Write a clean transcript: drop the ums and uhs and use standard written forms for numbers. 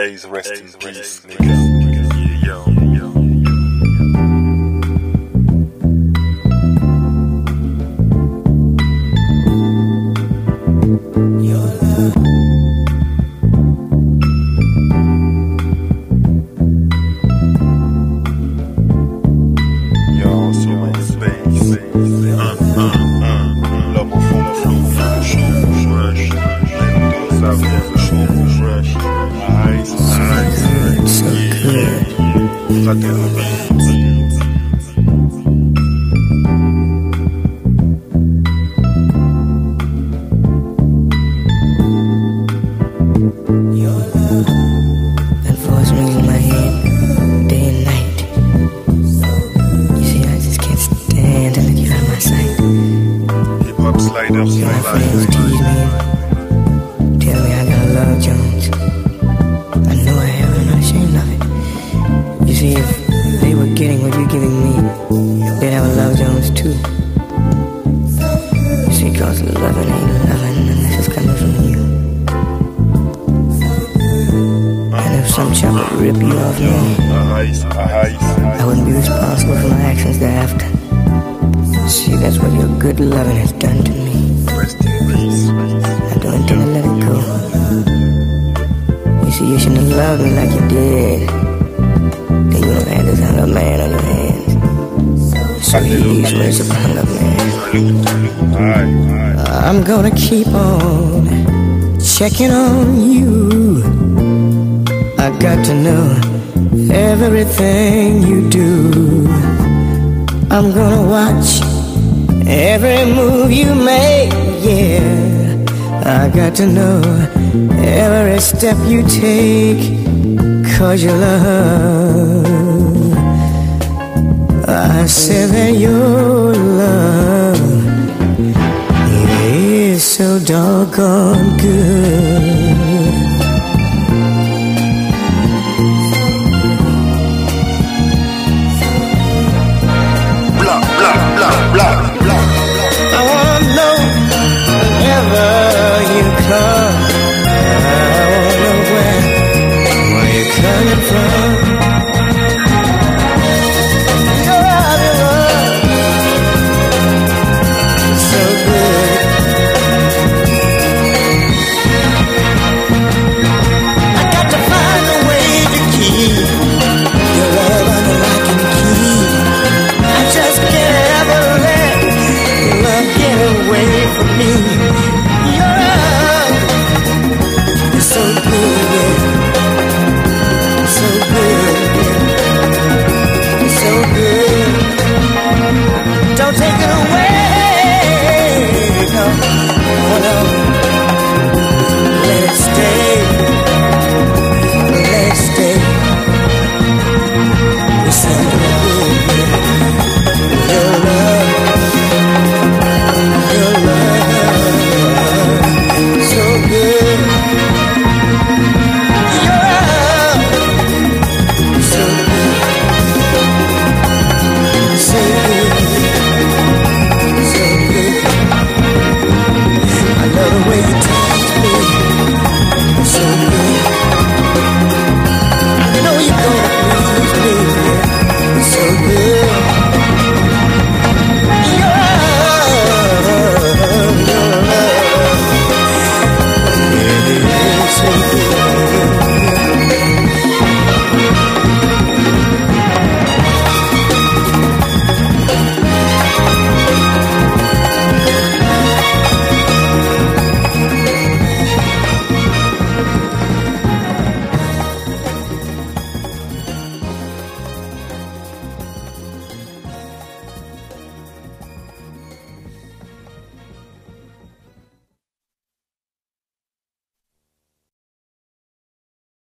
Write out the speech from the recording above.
A's rest in peace, niggas. Checking on you, I got to know everything you do. I'm gonna watch every move you make, yeah. I got to know every step you take, 'cause you love. I said that your love, so doggone good.